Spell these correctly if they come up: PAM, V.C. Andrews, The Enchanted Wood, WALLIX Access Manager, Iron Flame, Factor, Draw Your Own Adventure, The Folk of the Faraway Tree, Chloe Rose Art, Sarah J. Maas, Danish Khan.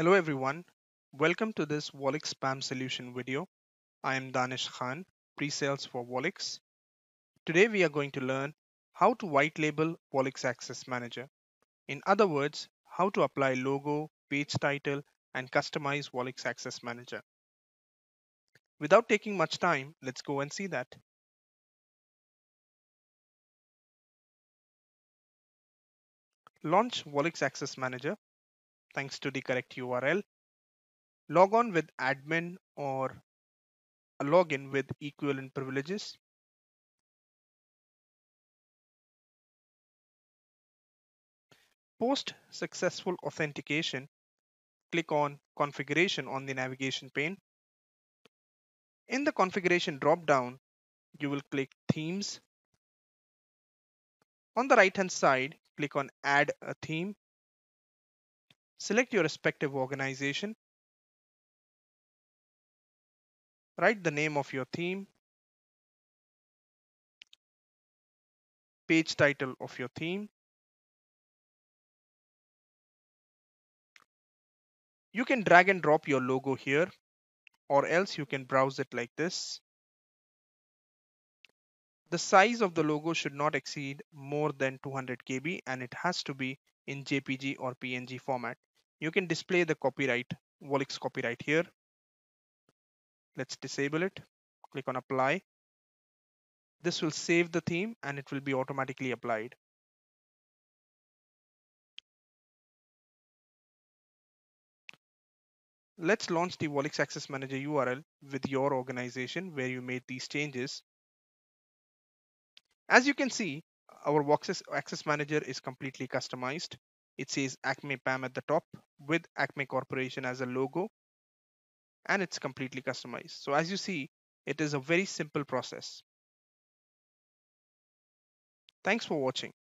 Hello everyone, welcome to this WALLIX spam solution video. I am Danish Khan, pre-sales for WALLIX. Today we are going to learn how to white label WALLIX Access Manager. In other words, how to apply logo, page title and customize WALLIX Access Manager. Without taking much time, let's go and see that. Launch WALLIX Access Manager. Thanks to the correct URL. Log on with admin or log in with equivalent privileges. Post successful authentication, click on configuration on the navigation pane. In the configuration drop-down, you will click themes. On the right-hand side, click on add a theme. Select your respective organization. Write the name of your theme, page title of your theme. You can drag and drop your logo here, or else you can browse it like this. The size of the logo should not exceed more than 200 KB and it has to be in JPG or PNG format. You can display the copyright, WALLIX copyright here. Let's disable it. Click on apply. This will save the theme and it will be automatically applied. Let's launch the WALLIX Access Manager URL with your organization where you made these changes. As you can see, our WALLIX Access Manager is completely customized. It says Acme PAM at the top with Acme Corporation as a logo, and it's completely customized. So as you see, it is a very simple process. Thanks for watching.